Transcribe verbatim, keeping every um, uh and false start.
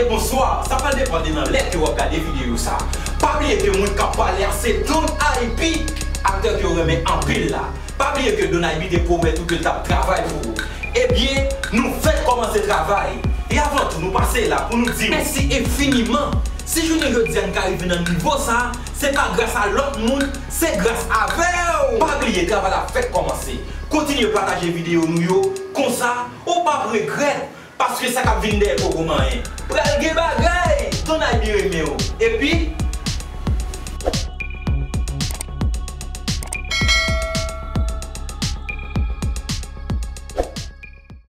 et bonsoir, ça va dépendre de l'aide que vous regardez vidéo ça. Pas oublier que mon cap parler c'est Don Aibi, acteur que vous remet en pile là. Pas oublier que Don Aibi des promets tout que tu travailles pour vous. Eh bien, nous faisons commencer le travail. Et avant tout, nous passer là pour nous dire merci infiniment. Si je ne veux dire qu'on arrive dans le niveau ça, c'est pas grâce à l'autre monde, c'est grâce à vous. Pas oublier que la fête commencer. Continuez à partager la vidéo nous, comme ça, ou pas regret. Parce que ça va venir des programmes. Prenez des bagailles, ton ami remet. Et puis,